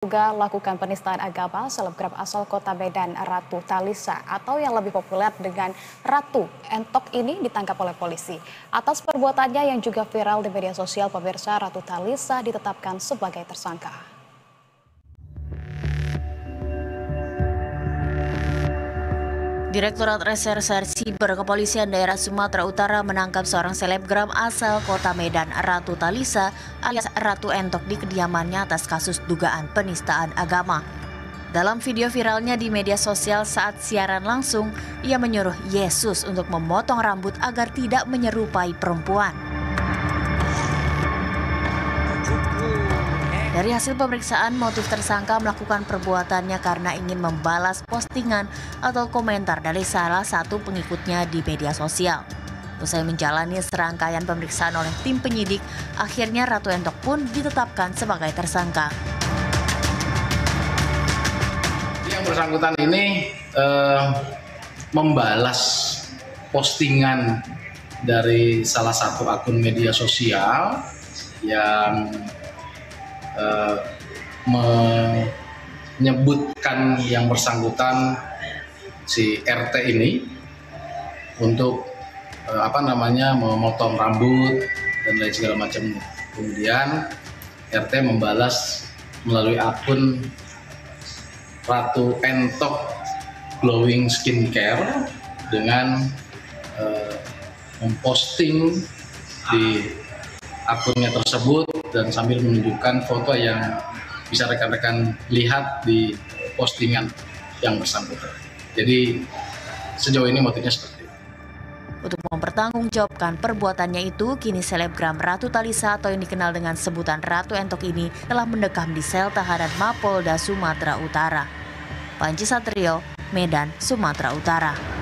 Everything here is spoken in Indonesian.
Juga lakukan penistaan agama selebgram asal kota Medan Ratu Thalisa atau yang lebih populer dengan Ratu Entok ini ditangkap oleh polisi. Atas perbuatannya yang juga viral di media sosial pemirsa, Ratu Thalisa ditetapkan sebagai tersangka. Direktorat Reserse Siber Kepolisian Daerah Sumatera Utara menangkap seorang selebgram asal kota Medan, Ratu Thalisa alias Ratu Entok di kediamannya atas kasus dugaan penistaan agama. Dalam video viralnya di media sosial saat siaran langsung, ia menyuruh Yesus untuk memotong rambut agar tidak menyerupai perempuan. Dari hasil pemeriksaan, motif tersangka melakukan perbuatannya karena ingin membalas postingan atau komentar dari salah satu pengikutnya di media sosial. Usai menjalani serangkaian pemeriksaan oleh tim penyidik, akhirnya Ratu Entok pun ditetapkan sebagai tersangka. Yang bersangkutan ini membalas postingan dari salah satu akun media sosial yang menyebutkan yang bersangkutan si RT ini untuk memotong rambut dan lain segala macamnya. Kemudian RT membalas melalui akun Ratu Entok Glowing Skincare dengan memposting di akunnya tersebut dan sambil menunjukkan foto yang bisa rekan-rekan lihat di postingan yang bersangkutan. Jadi sejauh ini motifnya seperti itu. Untuk mempertanggungjawabkan perbuatannya itu, kini selebgram Ratu Thalisa atau yang dikenal dengan sebutan Ratu Entok ini telah mendekam di sel tahanan Mapolda, Sumatera Utara. Panci Satrio, Medan, Sumatera Utara.